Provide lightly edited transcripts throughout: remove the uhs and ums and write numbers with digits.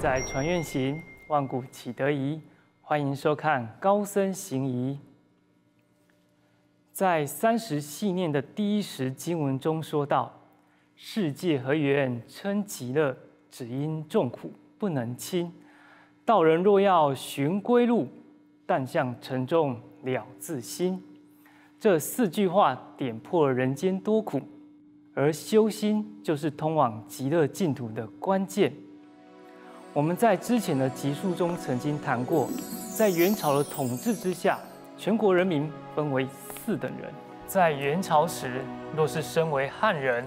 在传愿行，万古岂得宜？欢迎收看《高僧行仪》。在30系念的第一时经文中说道：“世界何缘称极乐？只因众苦不能亲。道人若要寻归路，但向沉重了自心。”这4句话点破人间多苦，而修心就是通往极乐净土的关键。 我们在之前的集数中曾经谈过，在元朝的统治之下，全国人民分为4等人。在元朝时，若是身为汉人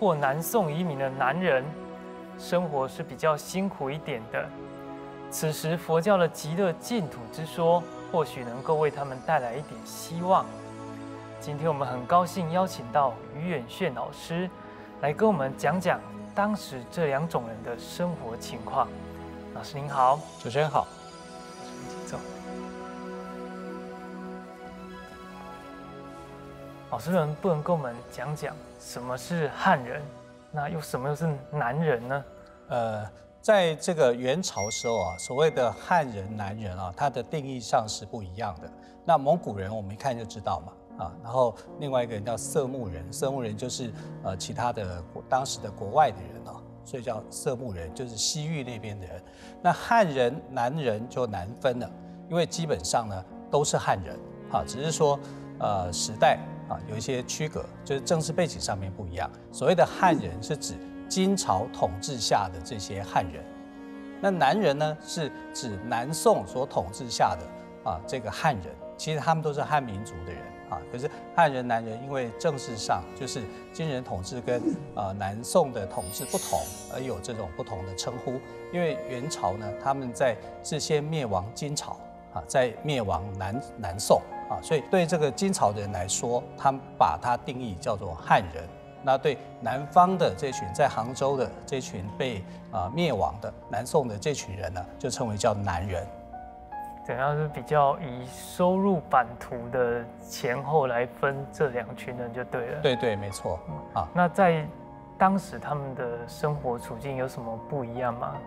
或南宋移民的男人，生活是比较辛苦一点的。此时佛教的极乐净土之说，或许能够为他们带来一点希望。今天我们很高兴邀请到于远炫老师，来跟我们讲讲 当时这2种人的生活情况。老师您好，主持人好，请坐。老师能不能跟我们讲讲什么是汉人？那什么又是男人呢？在这个元朝时候啊，所谓的汉人、男人啊，它的定义上是不一样的。那蒙古人我们一看就知道嘛。 啊，然后另外一个人叫色目人，色目人就是其他的当时的国外的人啊，所以叫色目人，就是西域那边的人。那汉人、男人就难分了，因为基本上呢都是汉人啊，只是说时代啊有一些区隔，就是政治背景上面不一样。所谓的汉人是指金朝统治下的这些汉人，那男人呢是指南宋所统治下的啊这个汉人，其实他们都是汉民族的人。 啊，可是汉人男人因为政治上就是金人统治跟南宋的统治不同，而有这种不同的称呼。因为元朝呢，他们是先灭亡金朝啊，再灭亡南宋啊，所以对这个金朝的人来说，他们把它定义叫做汉人。那对南方的这群在杭州的这群被灭亡的南宋的这群人呢，就称为叫南人。 怎样是比较以收入版图的前后来分这2群人就对了。对对，没错。啊，那在当时他们的生活处境有什么不一样吗？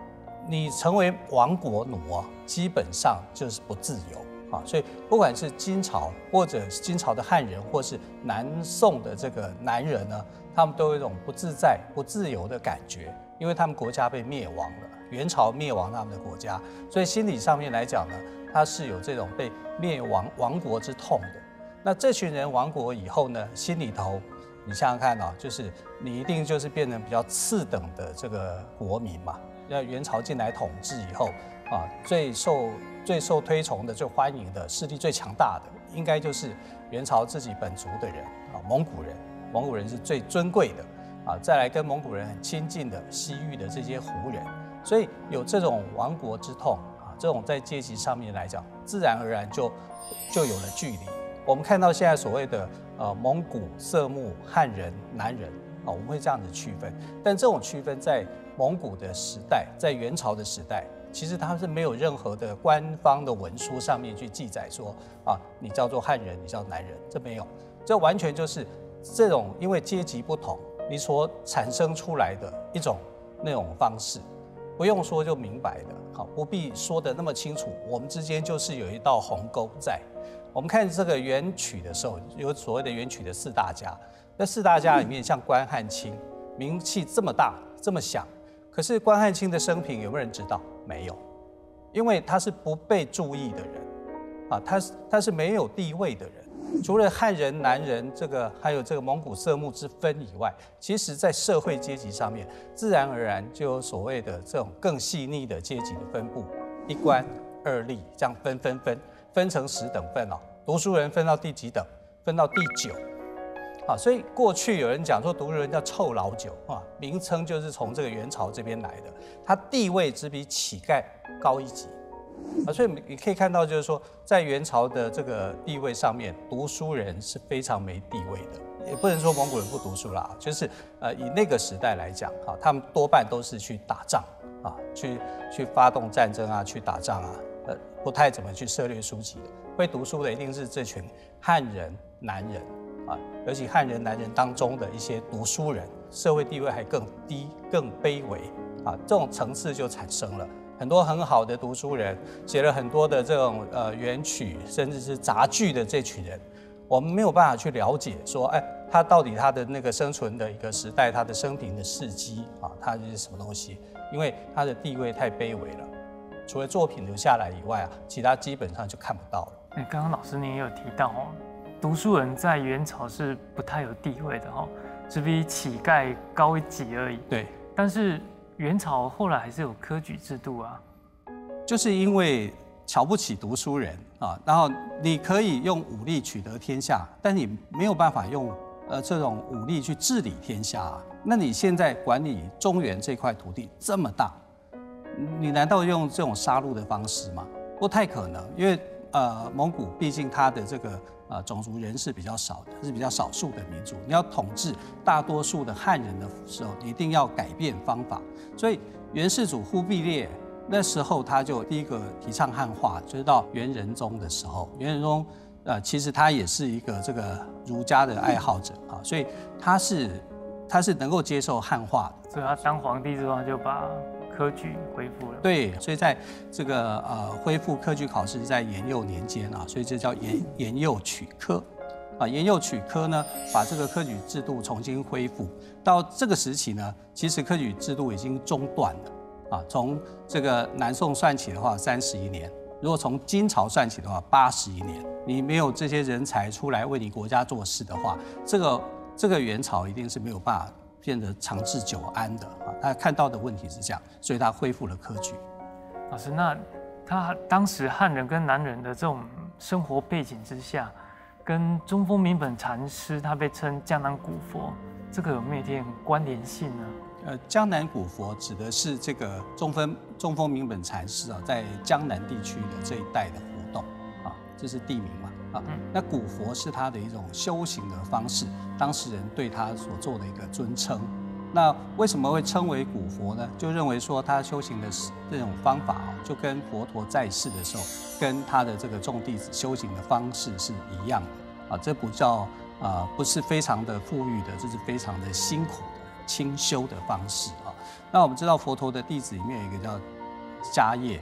你成为亡国奴啊，基本上就是不自由啊。所以不管是金朝或者金朝的汉人，或是南宋的这个男人呢，他们都有一种不自在、不自由的感觉，因为他们国家被灭亡了，元朝灭亡他们的国家，所以心理上面来讲呢， 他是有这种被灭亡、亡国之痛的。那这群人亡国以后呢，心里头，你想想看啊，就是你一定就是变成比较次等的这个国民嘛。那元朝进来统治以后啊，最受推崇的、最欢迎的、势力最强大的，应该就是元朝自己本族的人啊，蒙古人。蒙古人是最尊贵的啊，再来跟蒙古人很亲近的西域的这些胡人，所以有这种亡国之痛。 这种在阶级上面来讲，自然而然就有了距离。我们看到现在所谓的蒙古、色目、汉人、男人啊，我们会这样子区分。但这种区分在蒙古的时代，在元朝的时代，其实它是没有任何的官方的文书上面去记载说啊，你叫做汉人，你叫男人，这没有。这完全就是这种因为阶级不同，你所产生出来的一种那种方式，不用说就明白的。 不必说的那么清楚，我们之间就是有一道鸿沟在。我们看这个元曲的时候，有所谓的元曲的4大家，那4大家里面，像关汉卿，名气这么大，这么响，可是关汉卿的生平有没有人知道？没有，因为他是不被注意的人，啊，他是没有地位的人。除了汉人、男人这个，还有这个蒙古色目之分以外，其实在社会阶级上面，自然而然就有所谓的这种更细腻的阶级的分布，1官2吏这样分成10等份哦。读书人分到第几等？分到第9。啊，所以过去有人讲说读书人叫臭老九啊，名称就是从这个元朝这边来的。他地位只比乞丐高1级。 啊，所以你可以看到，就是说，在元朝的这个地位上面，读书人是非常没地位的，也不能说蒙古人不读书啦，就是以那个时代来讲，哈，他们多半都是去打仗啊，去发动战争啊，去打仗啊，不太怎么去涉猎书籍的。会读书的一定是这群汉人、男人啊，尤其汉人、男人当中的一些读书人，社会地位还更低、更卑微啊，这种层次就产生了。很多很好的读书人，写了很多的这种元曲，甚至是杂剧的这群人，我们没有办法去了解说，哎，他到底他的那个生存的一个时代，他的生平的事迹啊，他是什么东西？因为他的地位太卑微了，除了作品留下来以外啊，其他基本上就看不到了。哎，刚刚老师您也有提到哦，读书人在元朝是不太有地位的哦，只比乞丐高一级而已。对，但是。 元朝后来还是有科举制度啊，就是因为瞧不起读书人啊，然后你可以用武力取得天下，但你没有办法用这种武力去治理天下啊。那你现在管理中原这块土地这么大，你难道用这种杀戮的方式吗？不太可能，因为蒙古毕竟它的这个种族人是比较少的，是比较少数的民族。你要统治大多数的汉人的时候，你一定要改变方法。所以元世祖忽必烈那时候他就第一个提倡汉化，就是到元仁宗的时候。元仁宗其实他也是一个这个儒家的爱好者啊，所以他是能够接受汉化的。所以他当皇帝之后就把。 科举恢复了，对，所以在这个恢复科举考试在延佑年间啊，所以这叫延佑取科，啊，延佑取科呢，把这个科举制度重新恢复。到这个时期呢，其实科举制度已经中断了啊，从这个南宋算起的话，31年；如果从金朝算起的话，81年。你没有这些人才出来为你国家做事的话，这个元朝一定是没有办法。 变得长治久安的啊，他看到的问题是这样，所以他恢复了科举。老师，那他当时汉人跟南人的这种生活背景之下，跟中风明本禅师他被称江南古佛，这个有没有一点关联性呢？江南古佛指的是这个中风明本禅师啊，在江南地区的这一带的活动啊，这是地名嘛。 啊，那古佛是他的一种修行的方式，当事人对他所做的一个尊称。那为什么会称为古佛呢？就认为说他修行的这种方法啊，就跟佛陀在世的时候跟他的这个众弟子修行的方式是一样的啊。这不叫不是非常的富裕的，这是非常的辛苦的清修的方式啊。那我们知道佛陀的弟子里面有一个叫迦叶。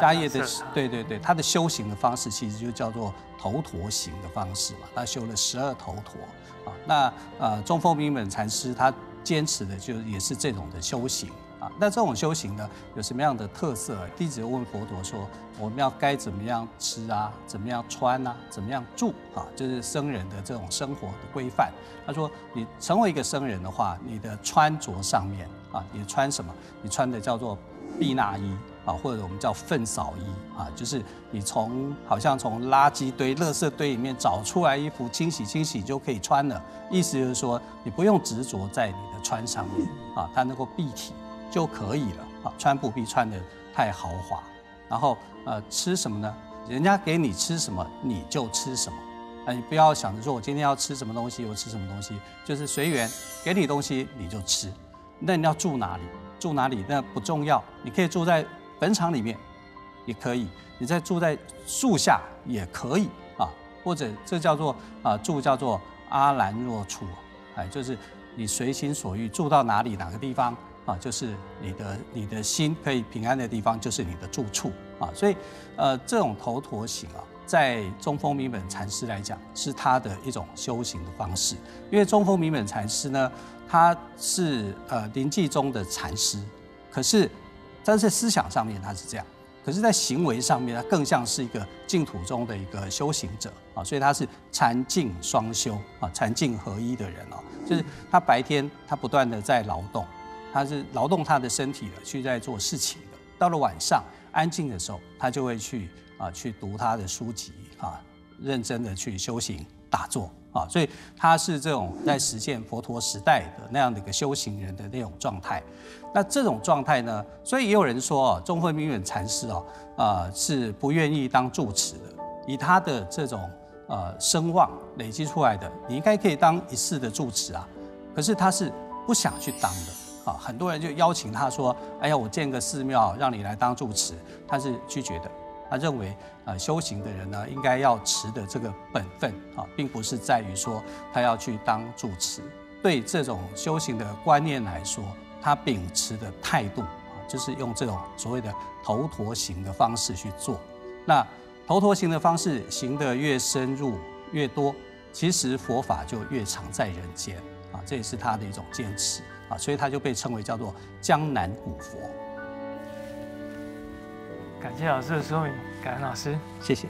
迦叶的对，他的修行的方式其实就叫做头陀行的方式嘛，他修了12头陀啊。那中风明本禅师他坚持的就也是这种的修行啊。那这种修行呢，有什么样的特色？弟子问佛陀说，我们要该怎么样吃啊，怎么样穿啊，怎么样住啊，就是僧人的这种生活的规范。他说，你成为一个僧人的话，你的穿着上面啊，你穿什么？你穿的叫做毕那衣。 啊，或者我们叫粪扫衣啊，就是你好像从垃圾堆、垃圾堆里面找出来衣服，清洗清洗就可以穿了。意思就是说，你不用执着在你的穿上面啊，它能够蔽体就可以了啊，穿不必穿得太豪华。然后吃什么呢？人家给你吃什么你就吃什么，啊，你不要想着说我今天要吃什么东西，我吃什么东西，就是随缘，给你东西你就吃。那你要住哪里？住哪里那不重要，你可以住在。 坟场里面也可以，你在住在树下也可以啊，或者这叫做住叫做阿兰若处，哎，就是你随心所欲住到哪里哪个地方啊，就是你的心可以平安的地方，就是你的住处啊。所以这种头陀行啊，在中风明本禅师来讲是他的一种修行的方式，因为中风明本禅师呢，他是临济宗的禅师，可是。 但是思想上面他是这样，可是，在行为上面他更像是一个净土中的一个修行者啊，所以他是禅净双修啊，禅净合一的人哦，就是他白天他不断的在劳动，他是劳动他的身体的，去在做事情的。到了晚上安静的时候，他就会去读他的书籍啊，认真的去修行打坐啊，所以他是这种在实践佛陀时代的那样的一个修行人的那种状态。 那这种状态呢？所以也有人说，中风明本禅师啊，是不愿意当住持的。以他的这种声望累积出来的，你应该可以当一世的住持啊。可是他是不想去当的啊。很多人就邀请他说：“哎呀，我建个寺庙让你来当住持。”他是拒绝的。他认为，修行的人呢，应该要持的这个本分啊，并不是在于说他要去当住持。对这种修行的观念来说，他秉持的态度就是用这种所谓的头陀行的方式去做。那头陀行的方式行得越深入越多，其实佛法就越常在人间啊，这也是他的一种坚持啊，所以他就被称为叫做江南古佛。感谢老师的说明，感恩老师，谢谢。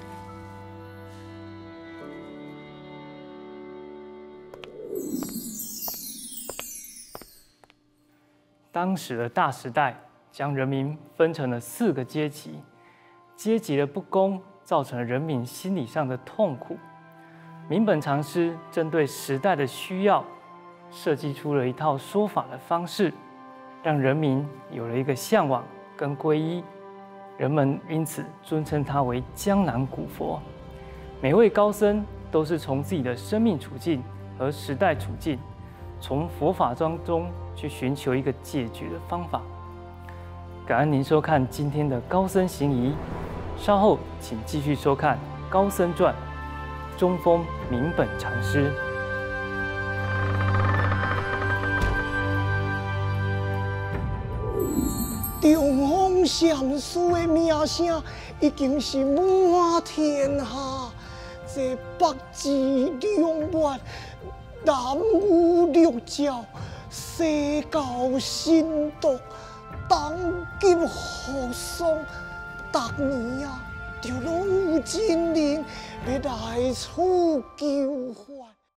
当时的大时代将人民分成了4个阶级，阶级的不公造成了人民心理上的痛苦。明本长师针对时代的需要，设计出了一套说法的方式，让人民有了一个向往跟皈依。人们因此尊称他为江南古佛。每位高僧都是从自己的生命处境和时代处境，从佛法当中去寻求一个解决的方法。感恩您收看今天的高僧行仪，稍后请继续收看《高僧传》，中风明本禅师。中风禅师的名声已经是满天下，这北至两岳，南无六教，西教新道，东及扶桑，逐年啊，就拢有真人要来此求法。